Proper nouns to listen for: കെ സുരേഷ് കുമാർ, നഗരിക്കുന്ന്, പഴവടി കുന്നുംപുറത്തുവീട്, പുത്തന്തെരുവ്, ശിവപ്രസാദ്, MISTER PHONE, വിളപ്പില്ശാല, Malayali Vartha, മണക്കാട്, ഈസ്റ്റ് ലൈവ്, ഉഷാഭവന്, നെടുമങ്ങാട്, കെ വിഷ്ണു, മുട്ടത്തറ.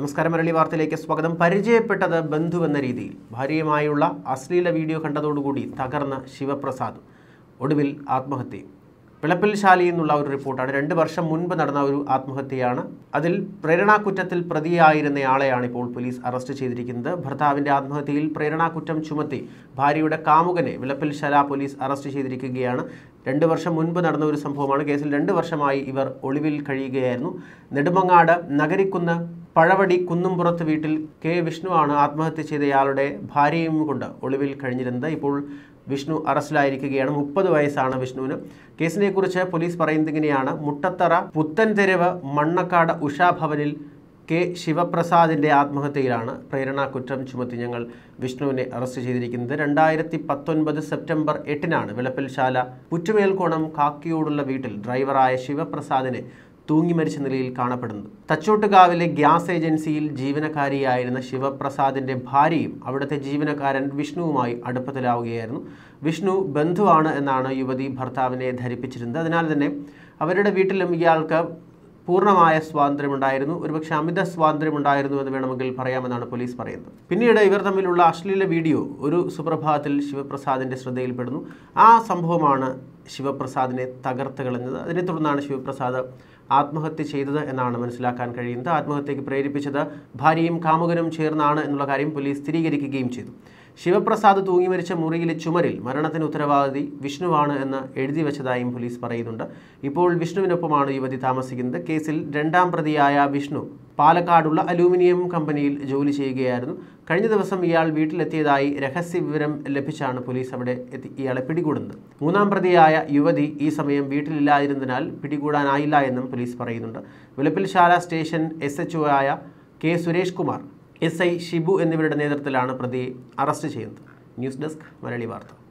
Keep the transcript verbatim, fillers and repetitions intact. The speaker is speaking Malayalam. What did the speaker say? നമസ്കാരം. മലയാളി വാർത്തയിലേക്ക് സ്വാഗതം. പരിചയപ്പെട്ടത് ബന്ധുവെന്ന രീതിയിൽ ഭാര്യയുമായുള്ള അശ്ലീല വീഡിയോ കണ്ടതോടുകൂടി തകർന്ന ശിവപ്രസാദ് ഒടുവിൽ ആത്മഹത്യ. വിളപ്പില്ശാലയിൽ നിന്നുള്ള ഒരു റിപ്പോർട്ടാണ്. രണ്ട് വർഷം മുൻപ് നടന്ന ഒരു ആത്മഹത്യയാണ്. അതിൽ പ്രേരണാക്കുറ്റത്തിൽ പ്രതിയായിരുന്നയാളെയാണ് ഇപ്പോൾ പോലീസ് അറസ്റ്റ് ചെയ്തിരിക്കുന്നത്. ഭർത്താവിൻ്റെ ആത്മഹത്യയിൽ പ്രേരണാക്കുറ്റം ചുമത്തി ഭാര്യയുടെ കാമുകനെ വിളപ്പില്ശാല പോലീസ് അറസ്റ്റ് ചെയ്തിരിക്കുകയാണ്. രണ്ട് വർഷം മുൻപ് നടന്ന ഒരു സംഭവമാണ്. കേസിൽ രണ്ട് വർഷമായി ഇവർ ഒളിവിൽ കഴിയുകയായിരുന്നു. നെടുമങ്ങാട് നഗരിക്കുന്ന് പഴവടി കുന്നുംപുറത്ത് വീട്ടിൽ കെ വിഷ്ണു ആണ് ആത്മഹത്യ ചെയ്തയാളുടെ ഭാര്യയും കൊണ്ട് ഒളിവിൽ കഴിഞ്ഞിരുന്നത്. ഇപ്പോൾ വിഷ്ണു അറസ്റ്റിലായിരിക്കുകയാണ്. മുപ്പത് വയസ്സാണ് വിഷ്ണുവിന്. കേസിനെ കുറിച്ച് പോലീസ് പറയുന്നത് ഇങ്ങനെയാണ്. മുട്ടത്തറ പുത്തന്തെരുവ് മണക്കാട് ഉഷാഭവനിൽ കെ ശിവപ്രസാദിൻ്റെ ആത്മഹത്യയിലാണ് പ്രേരണാ കുറ്റം ചുമത്തി ഞങ്ങൾ വിഷ്ണുവിനെ അറസ്റ്റ് ചെയ്തിരിക്കുന്നത്. രണ്ടായിരത്തി പത്തൊൻപത് സെപ്റ്റംബർ എട്ടിനാണ് വിളപ്പില്ശാല പുറ്റുമേൽക്കോണം കാക്കിയോടുള്ള വീട്ടിൽ ഡ്രൈവറായ ശിവപ്രസാദിനെ തൂങ്ങി മരിച്ച നിലയിൽ കാണപ്പെടുന്നത്. തച്ചോട്ടുകാവിലെ ഗ്യാസ് ഏജൻസിയിൽ ജീവനക്കാരിയായിരുന്ന ശിവപ്രസാദിൻ്റെ ഭാര്യയും അവിടുത്തെ ജീവനക്കാരൻ വിഷ്ണുവുമായി അടുപ്പത്തിലാവുകയായിരുന്നു. വിഷ്ണു ബന്ധുവാണ് എന്നാണ് യുവതി ഭർത്താവിനെ ധരിപ്പിച്ചിരുന്നത്. അതിനാൽ തന്നെ അവരുടെ വീട്ടിലും ഇയാൾക്ക് പൂർണ്ണമായ സ്വാതന്ത്ര്യമുണ്ടായിരുന്നു. ഒരുപക്ഷെ അമിത സ്വാതന്ത്ര്യമുണ്ടായിരുന്നു എന്ന് വേണമെങ്കിൽ പറയാമെന്നാണ് പോലീസ് പറയുന്നത്. പിന്നീട് ഇവർ തമ്മിലുള്ള അശ്ലീല വീഡിയോ ഒരു സുപ്രഭാതത്തിൽ ശിവപ്രസാദിൻ്റെ ശ്രദ്ധയിൽപ്പെടുന്നു. ആ സംഭവമാണ് ശിവപ്രസാദിനെ തകർത്ത് കളഞ്ഞത്. അതിനെ തുടർന്നാണ് ശിവപ്രസാദ് ആത്മഹത്യ ചെയ്തത് എന്നാണ് മനസ്സിലാക്കാൻ കഴിയുന്നത്. ആത്മഹത്യയ്ക്ക് പ്രേരിപ്പിച്ചത് ഭാര്യയും കാമുകനും ചേർന്നാണ് എന്നുള്ള കാര്യം പോലീസ് സ്ഥിരീകരിക്കുകയും ചെയ്തു. ശിവപ്രസാദ് തൂങ്ങി മരിച്ച മുറിയിലെ ചുമരിൽ മരണത്തിന് ഉത്തരവാദി വിഷ്ണുവാണ് എന്ന് എഴുതി വെച്ചതായും പോലീസ് പറയുന്നുണ്ട്. ഇപ്പോൾ വിഷ്ണുവിനൊപ്പമാണ് യുവതി താമസിക്കുന്നത്. കേസിൽ രണ്ടാം പ്രതിയായ വിഷ്ണു പാലക്കാടുള്ള അലൂമിനിയം കമ്പനിയിൽ ജോലി ചെയ്യുകയായിരുന്നു. കഴിഞ്ഞ ദിവസം ഇയാൾ വീട്ടിലെത്തിയതായി രഹസ്യവിവരം ലഭിച്ചാണ് പോലീസ് അവിടെ എത്തി ഇയാളെ പിടികൂടുന്നത്. മൂന്നാം പ്രതിയായ യുവതി ഈ സമയം വീട്ടിലില്ലായിരുന്നതിനാൽ പിടികൂടാനായില്ല എന്നും പോലീസ് പറയുന്നുണ്ട്. വിളപ്പില്ശാല station S H O ആയ കെ സുരേഷ് കുമാർ, S I Shibu എന്നിവരുടെ നേതൃത്വത്തിലാണ് പ്രതിയെ അറസ്റ്റ് ചെയ്യുന്നത്. ന്യൂസ് ഡെസ്ക് മലയാളി വാർത്ത.